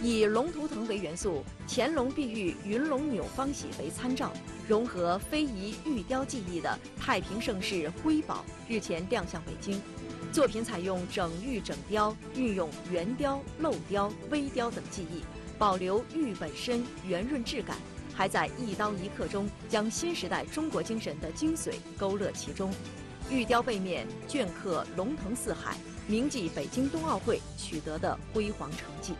以龙图腾为元素，乾隆碧玉云龙钮方玺为参照，融合非遗玉雕技艺的太平盛世徽宝日前亮相北京。作品采用整玉整雕，运用圆雕、镂雕、微雕等技艺，保留玉本身圆润质感，还在一刀一刻中将新时代中国精神的精髓勾勒其中。玉雕背面镌刻龙腾四海，铭记北京冬奥会取得的辉煌成绩。